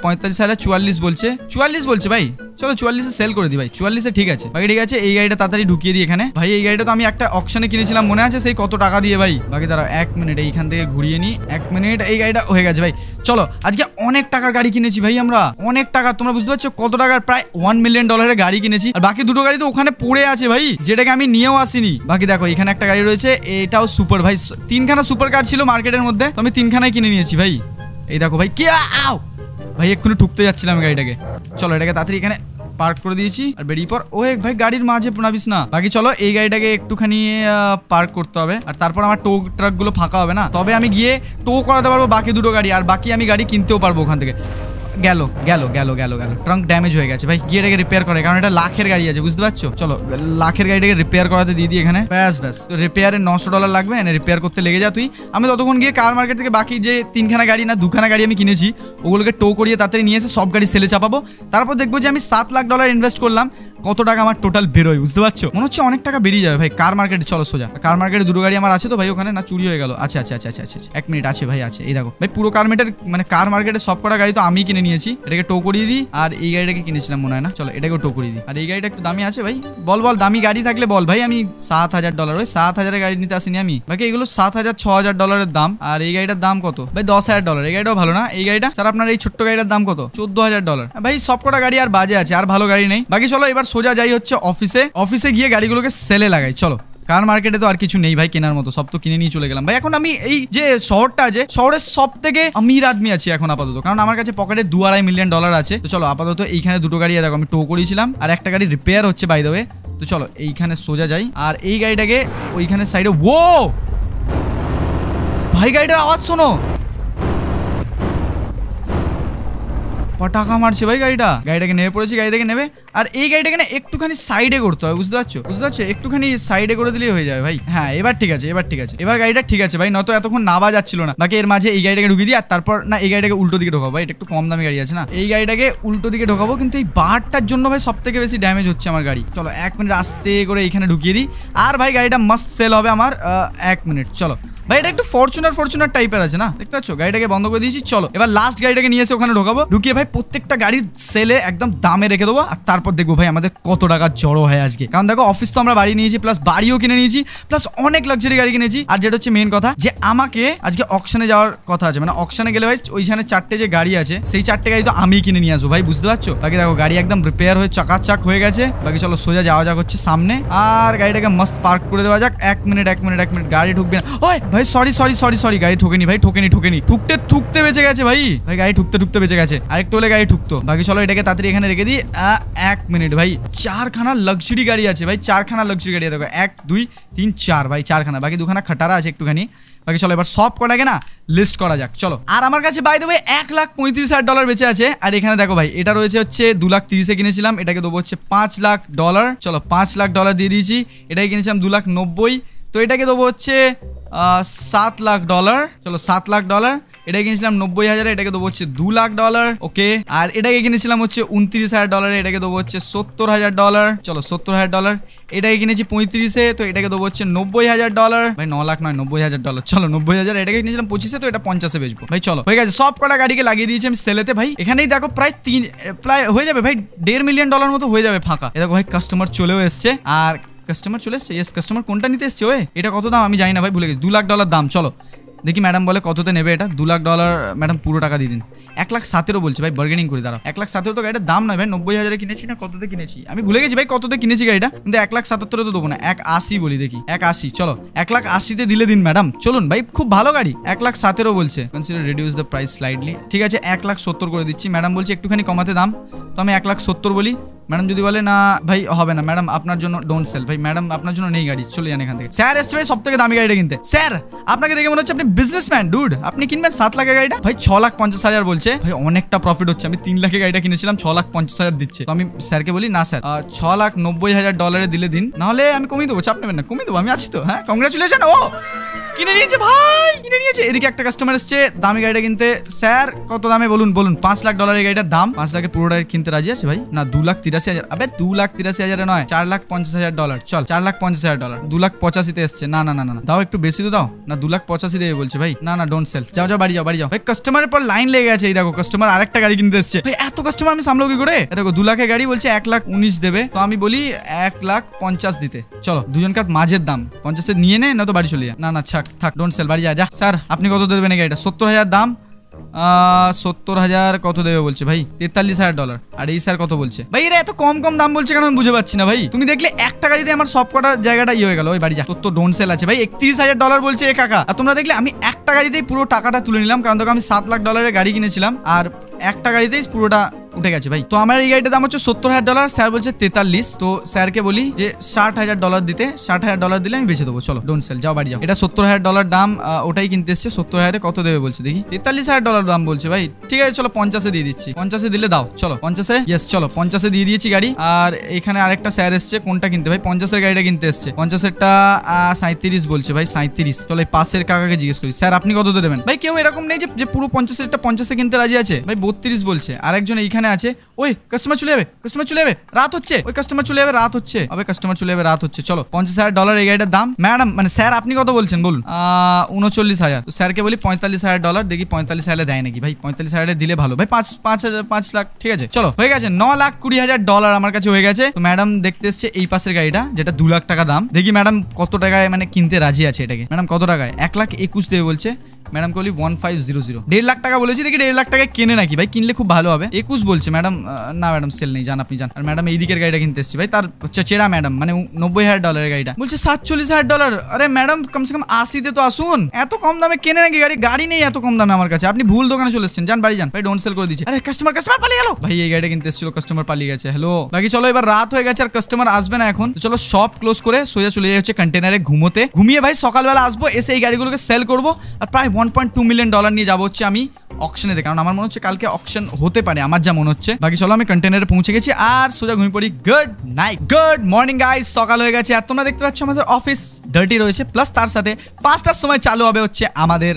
पैंतालिस हज़ार चुवाल्लिस बोलছে चुवाल्लिस बोलছে भाई चलो चुवाल्लिस से सेल कर दी भाई चुवाल्लिस ठीक है बाकी ठीक है ये गाड़ी ताड़ी ढुकिए दी एखाने भाई ये गाड़ी तो आमी एक ऑक्शने किनेছিলাম মনে আছে সেই কত টাকা দিয়ে भाई बाकी দাঁড়াও एक मिनट এইখান থেকে ঘুরিয়ে নি एक मिनट এই গাড়িটা হয়ে গেছে ভাই চলো আজকে অনেক টাকার গাড়ি কিনেছি ভাই আমরা অনেক টাকা তোমরা বুঝতে পারছো কত টাকার প্রায় এক মিলিয়ন ডলারের গাড়ি কিনেছি আর বাকি দুটো গাড়ি তো ওখানে পড়ে আছে ভাই যেটাকে আমি নিয়েও আসিনি বাকি দেখো এখানে একটা গাড়ি রয়েছে এটাও সুপার ভাই তিনখানা সুপার কার ছিল মার্কেটের মধ্যে তো আমি তিনখানাই কিনে নিয়েছি ভাই এই দেখো ভাই কি আও ভাই এক্ষুনি ঢুকতে যাচ্ছিলাম গাড়িটাকে চলো এটাকে তাড়াতাড়ি এখানে पार्क कर दिए बेड़ी पर ओ एक भाई गाड़ी माझे नाबिस ना बाकी चलो ये गाड़ीटा एकटूखानी पार्क करते हैं टो ट्रक गुलो फाका ना तब आमी गिये टो कराते बाकी दुटो गाड़ी और बाकी आमी गाड़ी किनतेओ पारबो ओखान थेके গেল গেল গেল গেল গেল ট্রাঙ্ক ড্যামেজ হয়ে গেছে ভাই গিয়েটাকে রিপেয়ার করে কারণ এটা লাখের গাড়ি আছে বুঝতে পারছো চলো লাখের গাড়িটাকে রিপেয়ার করাতে দিয়ে দিই এখানে ব্যাস ব্যাস তো রিপেয়ারে নয়শো ডলার লাগবে এনে রিপেয়ার করতে লেগে যা তুই আমি ততক্ষণ গিয়ে কার মার্কেট থেকে বাকি যে তিনখানা গাড়ি না দুখানা গাড়ি আমি কিনেছি ওগুলোকে টো করিয়ে তাড়াতাড়ি নিয়ে এসে সব গাড়ি সেলে চাপাবো তারপর দেখবো যে আমি সাত লাখ ডলার ইনভেস্ট করলাম কত টাকা আমার টোটাল বেরোয় বুঝতে পারছো মনে হচ্ছে অনেক টাকা বেরিয়ে যাবে ভাই কার মার্কেটে চলো সোজা কার মার্কেটে দুটো গাড়ি আমার আছে তো ভাই ওখানে না চুরি হয়ে গেল আচ্ছা আচ্ছা আচ্ছা আচ্ছা আচ্ছা এক মিনিট আছে ভাই আছে এই দেখো ভাই পুরো কার মার্কেটের মানে কার মার্কেটে সব কটা গাড়ি তো আমি কিনে নিয়েছি এটাকে টো করিয়ে দিই আর এই গাড়িটাকে কিনেছিলাম মনে হয় না চলো এটাকেও টো করিয়ে দিই আর এই গাড়িটা একটু দামি আছে ভাই বল বল দামি গাড়ি থাকলে বল ভাই আমি সাত হাজার ডলার ওই সাত হাজারের গাড়ি নিতে আসিনি আমি বাকি এগুলো সাত হাজার ছ হাজার ডলারের দাম আর এই গাড়িটার দাম কত ভাই দশ হাজার ডলার এই গাড়িটাও ভালো না এই গাড়িটা স্যার আপনার এই ছোট্ট গাড়িটার দাম কত চোদ্দ হাজার ডলার ভাই সব কটা গাড়ি আর বাজে আছে আর ভালো গাড়ি নেই বাকি চলো এবার সোজা যাই হচ্ছে অফিসে অফিসে গিয়ে গাড়িগুলোকে সেলে লাগাই চলো কার মার্কেটে তো আর কিছু নেই ভাই কেনার মতো সব তো কিনে নিয়ে চলে গেলাম ভাই এখন আমি এই যে শহরটা আছে শহরের সব থেকে আমির আদমি আছি এখন আপাতত কারণ আমার কাছে পকেটে দু আড়াই মিলিয়ন ডলার আছে তো চলো আপাতত এইখানে দুটো গাড়ি দেখো আমি টো করেছিলাম আর একটা গাড়ি রিপেয়ার হচ্ছে বাই দ্য ওয়ে তো চলো এইখানে সোজা যাই আর এই গাড়িটাকে ওইখানে সাইডে ও ভাই গাড়িটার আওয়াজ শোনো पटाखा मारছে ভাই গাড়িটা গাড়িটাকে নেমে পড়েছি গাড়ি থেকে নেমে আর এই গাড়িটাকে না একটুখানি সাইডে করতে হয় বুঝতে পারছো বুঝতে পারছো একটুখানি সাইডে করে দিলেই হয়ে যাবে ভাই হ্যাঁ এবার ঠিক আছে এবার ঠিক আছে এবার গাড়িটা ঠিক আছে ভাই না তো এতক্ষণ নাবা যাচ্ছিল না বাকি এর মাঝে এই গাড়িটাকে ঢুকিয়ে দিই আর তারপর না এই গাড়িটাকে উল্টো দিকে ঢোকাবো ভাই এটা একটু কম দামি গাড়ি আছে না এই গাড়িটাকে উল্টো দিকে ঢোকাবো কিন্তু এই বারটার জন্য ভাই সবথেকে বেশি ড্যামেজ হচ্ছে আমার গাড়ি চলো এক মিনিট আস্তে করে এইখানে ঢুকিয়ে দিই আর ভাই গাড়িটা মাস্ট সেল হবে আমার এক মিনিট চলো ভাই এটা একটু ফরচুনার ফরচুনার টাইপের আছে না দেখতে পাচ্ছ গাড়িটাকে বন্ধ করে দিয়েছি চলো এবার লাস্ট গাড়িটাকে নিয়ে এসে ওখানে ঢোকাবো ঢুকিয়ে ভাই প্রত্যেকটা গাড়ির সেলে একদম দামে রেখে দেবো আর তারপর দেখবো ভাই আমাদের কত টাকা জড়ো হয় আজকে কারণ দেখো অফিস তো আমরা বাড়ি নিয়েছি প্লাস বাড়িও কিনে নিয়েছি প্লাস অনেক লাক্সারি গাড়ি কিনেছি আর যেটা হচ্ছে মেন কথা যে আমাকে আজকে অকশনে যাওয়ার কথা আছে মানে অকশনে গেলে ভাই ওইখানে চারটে যে গাড়ি আছে সেই চারটে গাড়ি তো আমি কিনে নিয়ে আসবো ভাই বুঝতে পারছো বাকি দেখো গাড়ি একদম রিপেয়ার হয়ে চাকাচাক হয়ে গেছে বাকি চলো সোজা যাওয়া যাক হচ্ছে সামনে আর গাড়িটাকে মস্ত পার্ক করে দেওয়া যাক এক মিনিট এক মিনিট এক মিনিট গাড়ি ঢুকবে না ওই भाई सॉरी सॉरी सॉरी सॉरी गाड़ी ठोकेनी भाई ठोकेनी ठोकेनी ठुकते ठुकते बेचे गेছে ভাই ভাই গাড়ি ঠুকতে ঠুকতে বেঁচে গেছে আরেকটু হলে গাড়ি ঠুকতো বাকি চলো এটাকে তাড়াতাড়ি এখানে রেখে দিই এক মিনিট ভাই চারখানা লাক্সারি গাড়ি আছে ভাই চারখানা লাক্সারি গাড়ি দেখো এক দুই তিন চার ভাই চারখানা বাকি দুখানা খাটারা আছে একটুখানি बाकी चलो एबार सब कटाके ना लिस्ट करा जाक। चलो और आमार काछे बाय द वे एक लाख पैंतीस हज़ार डॉलर बेचे आछे और एखाने देखो भाई एटा रयेछे होच्छे दो लाख तीरिशे किनेछिलाम एटाके देबो होच्छे पाँच लाख डॉलर। चलो पाँच लाख डॉलर दिए दिएछि एटाके किनेछिलाम दो लाख नब्बई तो एटाके देबो होच्छे सात लाख डॉलर। चलो सात लाख डॉलर एटाके किनेছিলাম नब्बे हज़ार एटाকে দেবো হচ্ছে दो লাখ ডলার ওকে। আর এটাকে কিনেছিলাম হচ্ছে उनतीस हज़ार ডলারে এটাকে দেবো হচ্ছে सत्तर हज़ार ডলার। চলো सत्तर हज़ार ডলার এটাকে কিনেছি पैंतीस এ তো এটাকে দেবো হচ্ছে नब्बे हज़ार ডলার ভাই नौ লাখ নয় नब्बे हज़ार ডলার। চলো नब्बे हज़ार এটাকে কিনেছিলাম पच्चीस এ তো এটা पचास এ বেচবো ভাই। চলো হয়ে গেছে সব কটা গাড়িকে লাগিয়ে দিয়েছি আমি সেলেতে ভাই। এখানেই দেখো প্রায় তিন প্রায় হয়ে যাবে ভাই डेढ़ মিলিয়ন ডলার মতো হয়ে যাবে ফাঁকা। দেখো ভাই কাস্টমার চলেও এসছে আর কাস্টমার চলে এসছে यस কাস্টমার কোনটা নিতে এসছে ওয়ে এটা কত দাম আমি জানি না ভাই ভুলে গেছি दो লাখ ডলার দাম। চলো देखी मैडम बोले कतते नेबे एटा दो लाख डॉलर मैडम पुरो टाका दिए दिन एक लाख सतर बोलते भाई बार्गेनिंग करे दाड़ाओ एक लाख सतर तो गाड़ीर दाम नय भाई नब्बे हज़ार किनेछि ना कतते किनेछि आमी भूले गेछि भाई कतते किनेछि गाड़ीटा किन्तु एक लाख सतर तो देबो ना एक आशी बोली देखी एक आशी। चलो एक लाख आशी ते दिले दिन मैडम चलुन भाई खूब भालो गाड़ी एक लाख सतर बोलछे consider reduce the price slightly ठीक आछे एक लाख सत्तर करे दिच्छि मैडम बोलछे एकटुखानि कमाते दाम तो आमी एक लाख सत्तर बोली मैडम जो बोले ना भाई होबे ना मैडम आपनार जोन्नो डोंट सेल भाई मैडम आपनार जोन्नो नेई गाड़ी चले जान एखान थेके। सर एसेछे भाई सबथेके दामी गाड़ीटा किनते सर आपनाके देखे मने हच्छे आपनि बिजनेसमैन डुड आपनि किनबेन सात लाखेर गाड़ीटा भाई छह लाख पचास हज़ार बोलछे भाई अनेकटा प्रॉफिट होच्छे आमि तीन लाखेर गाड़ीटा किनेछिलाम छह लाख पचास हज़ार दिच्छे तो आमि सरके बोली ना सर छह लाख नब्बे हज़ार डॉलरे दिले दिन नाहले आमि कमिये देबो चाप नेबेन ना कमिये देबो आमि आछि तो हाँ कंग्रेचुलेशन ओ किने नियेछे भाई किने नियेछे। एदिके एकटा कास्टमार एसेछे दामी गाड़ीटा किनते सर कत दामे बोलुन बोलुन पाँच लाख डॉलरेर गाड़ीटार दाम पाँच लाखे पुरोटाके किनते राजी आछि भाई ना दो लाख তিরাশি হাজার अबे दो लाख तिराशी हज़ार नय चार लाख पंचाश हज़ार डॉलर। चल चार लाख पंचाश हज़ार डॉलर दो लाख पचासी ते एसछे ना ना ना ना दाओ एकटु बेशी तो दाओ ना दो लाख पचासी देबे बोलछे भाई ना ना डोंट सेल जाओ जाओ बाड़ी जाओ बाड़ी जाओ भाई। कस्टमर पर लाइन लेगे आछे এই দেখো कस्टमर আরেকটা গাড়ি কিনতে এসেছে ভাই এত कस्टमर আমি সামলাবো কি করে এই দেখো दो লাখের গাড়ি বলছে एक লাখ उन्नीस দেবে তো আমি বলি एक লাখ पचास দিতে। চলো দুজনকার মাঝের দাম पचास এ নিয়ে নে না তো বাড়ি চলে যা না না থাক থাক ডোন্ট সেল বাড়ি যা যা। স্যার আপনি কত দেবেন গাড়িটা सत्तर हज़ार দাম सत्तर हज़ार कत देवे भाई तेताल्लिस हज़ार डॉलर और ये सर कत बोलते भाई ये तो कम कम दाम बोलते कारण बुझे पाच्छी ना भाई तुम देखले एक गाड़ी में सब कटा जगह ये हो गई बाड़ी जा तो डोंट सेल आछे भाई इकतीस हज़ार डॉलर बोलते एक काका और तुम्हारा देखले आमी एक गाड़ी पुरो टाकाटा तुले निलाम कारण देखो आमी सात लाख डॉलर गाड़ी किनेछिलाम और एक गाड़ी पुरोटा उठे गए भाई। तो हमारे गाड़ी दाम होच्छे सत्तर हज़ार डॉलर सर बोलते तेताल्लिस तो सर के बोली जे साठ हज़ार डॉलर दीते साठ हज़ार डॉलर दिले आमी बेचे देबो। चलो डोंट सेल जाओ बाड़ी जाओ एटा सत्तर हज़ार डॉलर दाम ओटाई किनते एसेछे सत्तर हज़ार कत देबे बोलछे देखी तेताल्लिस हज़ार डॉलर दाम बोलछे भाई ठीक है चलो पचास दिए दिच्छी पचास दिले दाओ चलो पचास यस चलो पचास दिए दिएछि गाड़ी और एखाने आरेकटा सर एसेछे कोनटा किनते भाई पचास एर गाड़ीटा किनते एसेछे पचास एर टा सैंतीस बोलछे भाई सैंतीस। चलो पाशेर काकाके जिज्ञेस करी सर आपनि कत देबेन भाई केउ एरकम नेई जे पुरो पचास एर टा पचास ए किनते राजी आछे भाई बत्तीस बोलछे आरेकजन एखाने कस्टमर चले कस्टमर चले रात हम कस्टमर चले रात हम कस्टमर चले रात हम। चलो पचास हज़ार डॉलर ये गाड़ी दाम मैडम मैं सर आपनी कत बोलें बोलूँ उनचालीस हज़ार तो सर के बोली पैंतालीस हज़ार डॉलर देखी पैंतालीस हज़ार देय नाकि भाई पैंतालीस हज़ार दिले भालो भाई पाँच पाँच हज़ार पाँच लाख ठीक है। चलो हो गए नौ लाख बीस हज़ार डॉलर हमारे काछे हो गए तो मैडम देखते एई पाशेर गाड़ीटा जेटा दो लाख टाका दाम देखी मैडम कत टाकाय माने किनते राजी आछे एटाके मैडम कत टाकाय एक लाख एकुश देबे बोलछे मैडम को वन फाइव जीरो जीरो डेढ़ लाख टाका बोलेছি देखी डेढ़ लाख टाका কেনে নাকি ভাই কিনলে খুব ভালো হবে একুশ বলছে मैडम ना मैडम सेल नहीं जान अपनी जान और मैडम এই দিকের গাড়িটা কিনতে এসেছি ভাই তার চেচেরা मैडम মানে नब्बे हज़ार डॉलर গাড়িটা বলছে सैंतालीस हज़ार डॉलर अरे मैडम कम से कम अस्सी তে তো আসুন এত কম দামে কেনে নাকি গাড়ি গাড়ি নেই এত কম দামে আমার কাছে আপনি ভুল দোকানে চলে এসেছেন যান বাড়ি যান ভাই ডোন্ট সেল করে দিয়েছি। আরে কাস্টমার কাস্টমার পালিয়ে গেল ভাই এই গাড়িটা কিনতে এসেছিল কাস্টমার পালিয়ে গেছে হ্যালো বাকি। চলো এবার রাত হয়ে গেছে আর কাস্টমার আসবে না এখন তো চলো সব ক্লোজ করে সোজা চলে যাই হচ্ছে কন্টেইনারে ঘুমোতে ঘুমিয়ে ভাই সকালবেলা আসবো এসে এই গাড়িগুলোকে সেল করব আর প্রায় एक पॉइंट दो মিলিয়ন ডলার নিয়ে যাব হচ্ছে আমি অকশনেতে কারণ আমার মনে হচ্ছে কালকে অকশন হতে পারে আমার যা মনে হচ্ছে বাকি। চলো আমি কন্টেইনারে পৌঁছে গেছি আর সোজা ঘুমিয়ে পড়ি good night good morning guys সকাল হয়ে গেছে আর তোমরা দেখতে পাচ্ছ আমাদের অফিস ডার্টি রয়েছে প্লাস তার সাথে পাঁচটার সময় চালু হবে হচ্ছে আমাদের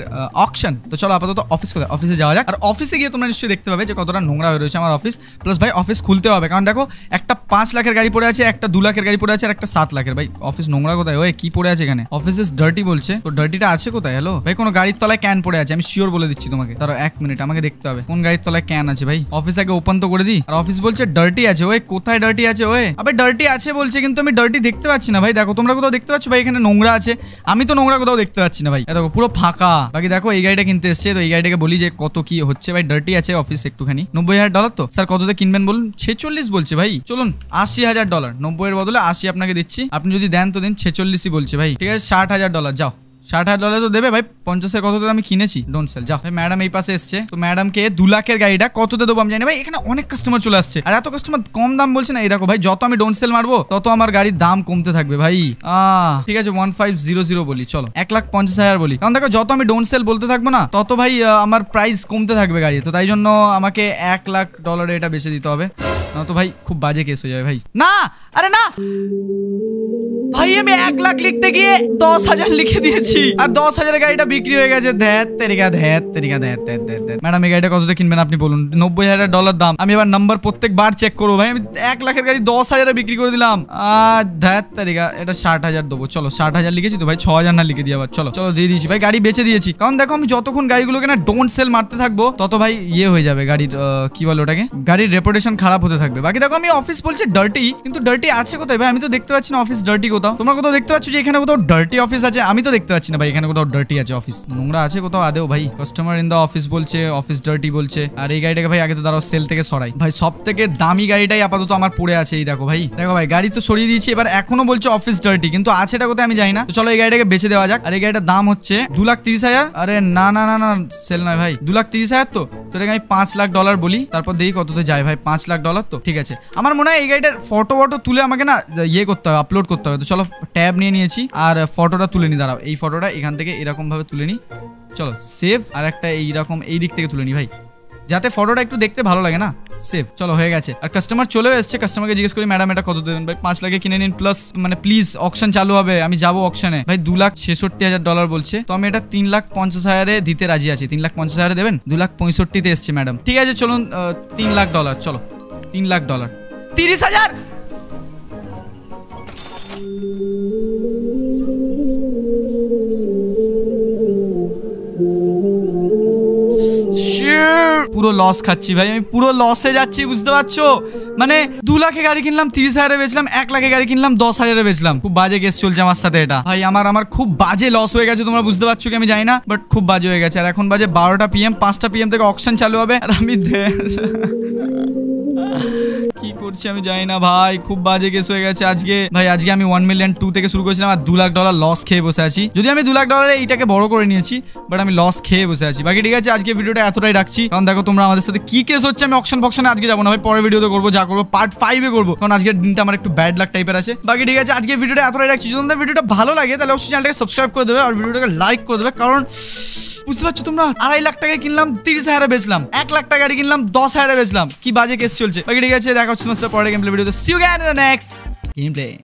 অকশন তো চলো আপাতত অফিস কোথায় অফিসে যাওয়া যাক আর অফিসে গিয়ে তোমরা নিশ্চয়ই দেখতে পাবে যে কতটা নোংরা হয়ে রয়েছে আমার অফিস প্লাস ভাই অফিস খুলতে হবে কারণ দেখো একটা পাঁচ লাখের গাড়ি পড়ে আছে একটা দু লাখের গাড়ি পড়ে আছে আর একটা সাত লাখের ভাই অফিস নোংরা কোথায় ওই কি পড়ে আছে এখানে অফিস ইজ ডার্টি বলছে তো ডার্টিটা আছে কোথায় হ্যালো ভাই কোনো গাড়ির তলায় ক্যান পড়ে আছে আমি শিওর বলে দিচ্ছি তোমাকে তার এক মিনিট আমাকে দেখতে হবে কোন গাড়ির তলায় ক্যান আছে ভাই অফিস আগে ওপেন তো করে দি আর অফিস বলছে ডার্টি আছে ওই কোথায় ডার্টি আছে ওই আবে ডার্টি আছে বলছে কিন্তু আমি ডার্টি দেখতে পাচ্ছি না ভাই দেখো তোমরা কোথাও দেখতে পাচ্ছ ভাই এখানে নোংরা আছে আমি তো নোংরা কোথাও দেখতে পাচ্ছি না ভাই দেখো পুরো ফাঁকা বাকি দেখো এই গাড়িটা কিনতে এসেছে তো এই গাড়িটাকে বলি যে কত কি হচ্ছে ভাই ডার্টি আছে অফিস একটুখানি নব্বই হাজার ডলার তো স্যার কততে কিনবেন বলুন ছেচল্লিশ বলছে ভাই চলুন আশি হাজার ডলার নব্বই এর বদলে আশি আপনাকে দিচ্ছি আপনি যদি দেন তো দিন ছেচল্লিশই বলছে ভাই ঠিক আছে ষাট হাজার ডলার যাও ষাট হাজার ডলার তো দেবে ভাই, পঞ্চাশের কততে আমি কিনেছি। Don't sell. যাও ভাই, ম্যাডাম এই পাশে এসছে, তো ম্যাডামকে দু লাখের গাড়িটা কততে দেবো আমি জানি ভাই, এখানে অনেক কাস্টমার চলে আসছে আর এত কাস্টমার কম দাম বলছে না। এই দেখো ভাই, যত আমি ডোন্ট সেল মারবো তত আমার গাড়ির দাম কমতে থাকবে ভাই। আহ ঠিক আছে, ওয়ান ফাইভ জিরো জিরো বলি, চলো এক লাখ পঞ্চাশ হাজার বলি, কারণ দেখো যত আমি ডোন্ট সেল বলতে থাকবো না তত ভাই আমার প্রাইস কমতে থাকবে গাড়ি, তো তাই জন্য আমাকে এক লাখ ডলারে এটা বেচে দিতে হবে, না তো ভাই খুব বাজে কেস হয়ে যাবে ভাই। না আরে না ভাই, আমি এক লাখ লিখতে গিয়ে দশ হাজার লিখে দিয়েছি আর দশ হাজার গাড়িটা বিক্রি হয়ে গেছে। ধ্যাত তেরিকা ধ্যাত তেরিকা ধ্যাত ধ্যাত ধ্যাত। ম্যাডাম এই গাড়িটা কততে কিনবেন আপনি বলুন। নব্বই হাজার ডলার দাম। আমি এবার নাম্বার প্রত্যেকবার চেক করবো ভাই, আমি এক লাখের গাড়ি দশ হাজারে বিক্রি করে দিলাম। আর ধ্যাত তেরিকা, এটা ষাট হাজার দেবো, চলো ষাট হাজার লিখেছি তো ভাই, ছ হাজার না লিখে দিয়ে আবার, চলো চলো দিয়ে দিয়েছি ভাই, গাড়ি বেচে দিয়েছি। কারণ দেখো আমি যতক্ষণ গাড়িগুলোকে না ডোন্ট সেল মারতে থাকবো তত ভাই ইয়ে হয়ে যাবে গাড়ির, কি বলে ওটাকে, গাড়ির রেপুটেশন খারাপ হতে থাকবে। বাকি দেখো আমি অফিস বলছি ডার্টি, কিন্তু ডার্টি আছে কোথায় ভাই, আমি তো দেখতে পাচ্ছি না অফিস ডার্টি কোথাও। তোমরা কোথাও দেখতে পাচ্ছ যে এখানে কোথাও ডার্টি অফিস আছে? আমি তো দেখতে পাচ্ছি না ভাই এখানে কোথাও ডার্টি আছে, অফিস নোংরা আছে কোথাও আদেও ভাই। কাস্টমার ইন দা অফিস বলছে, অফিস ডার্টি বলছে। আর এই গাড়িটাকে ভাই আগে তো দাঁড়াও সেল থেকে সরাই ভাই, সব থেকে দামি গাড়িটাই আপাতত আমার পড়ে আছে। এই দেখো ভাই, দেখো ভাই গাড়ি তো সরিয়ে দিয়েছি, এবার এখনো বলছে অফিস ডার্টি, কিন্তু আছে এটা কোথায় আমি জানি না। তো চলো এই গাড়িটাকে বেচে দেওয়া যাক। আর এই গাড়িটার দাম হচ্ছে দু লাখ তিরিশ হাজার আরে না না না না সেল নয় ভাই, দু লাখ তিরিশ হাজার তো তো এটাকে আমি পাঁচ লাখ ডলার বলি, তারপর দেখি কততে যায় ভাই। পাঁচ লাখ ডলার তো ঠিক আছে। আমার মনে হয় এই গাড়িটার ফটো ফটো তুলে আমাকে না ইয়ে করতে হবে, আপলোড করতে হবে। তো চলো ট্যাব নিয়ে নিয়েছি আর ফটোটা তুলে নি, দাঁড়াও এই ফটোটা এখান থেকে এরকম ভাবে তুলে নি, চলো সেভ। আর একটা এইরকম এই দিক থেকে তুলে নি ভাই, যাতে ফটোটা একটু দেখতে ভালো লাগে না। সেভ, চলো হয়ে গেছে। আর কাস্টমার চলেও এসছে, কাস্টমারকে জিজ্ঞেস করি ম্যাডাম এটা কত দেবেন ভাই। পাঁচ লাখে কিনে নিন প্লাস, মানে প্লিজ অকশন চালু হবে, আমি যাবো অকশনে। ভাই দু লাখ ছেষট্টি হাজার ডলার বলছে, তো আমি এটা তিন লাখ পঞ্চাশ হাজারে দিতে রাজি আছি। তিন লাখ পঞ্চাশ হাজারে দেবেন? দু লাখ পঁয়ষট্টিতে এসছে ম্যাডাম। ঠিক আছে চলুন তিন লাখ ডলার, চলো তিন লাখ ডলার তিরিশ হাজার পুরো লস খাচ্ছি ভাই, আমি পুরো লসে যাচ্ছি বুঝতে পারছো। মানে দু লাখে গাড়ি কিনলাম তিরিশ হাজারে বেচলাম, এক লাখে গাড়ি কিনলাম দশ হাজারে বেচলাম। খুব বাজে কেস চলছে আমার সাথে এটা ভাই, আমার আমার খুব বাজে লস হয়ে গেছে। তোমরা বুঝতে পারছো কি আমি জানি না, বাট খুব বাজে হয়ে গেছে। আর এখন বাজে বারোটা পিএম, পাঁচটা পিএম থেকে অকশন চালু হবে আর আমি কি করছি আমি জানি না ভাই, খুব বাজে কেস হয়ে গেছে আজকে ভাই। আজকে আমি ওয়ান মিলিয়ন টু থেকে শুরু করেছিলাম আর দু লাখ ডলার লস খেয়ে বসে আছি। যদি আমি দু লাখ ডলারে এইটাকে বড় করে নিয়েছি, বাট আমি লস খেয়ে বসে আছি। বাকি ঠিক আছে, আজকে ভিডিওটা এতটাই রাখছি, কারণ দেখো তোমরা আমাদের সাথে কি কেস হচ্ছে। আমি অকশন ফকশনে আজকে যাবো না ভাই, পরের ভিডিওতে করবো, যা করবো পার্ট ফাইভে করবো, কারণ আজকের দিনটা আমার একটু ব্যাড লাক টাইপের আছে। বাকি ঠিক আছে, আজকে ভিডিওটা এতটাই রাখছি। যদি তোমাদের ভিডিওটা ভালো লাগে তাহলে অবশ্যই চ্যানেলটাকে সাবস্ক্রাইব করে দেবে আর ভিডিওটাকে লাইক করে দেবে। কারণ বুঝতে পারছো তোমরা, আড়াই লাখ টাকা কিনলাম তিরিশ হাজারে বেচলাম, এক লাখ টাকা গাড়ি কিনলাম দশ হাজারে বেচলাম, কি বাজে কেস চলছে। বাকি ঠিক আছে, দেখা হচ্ছে পরে গেম প্লে ভিডিওতে। See you again in the next gameplay.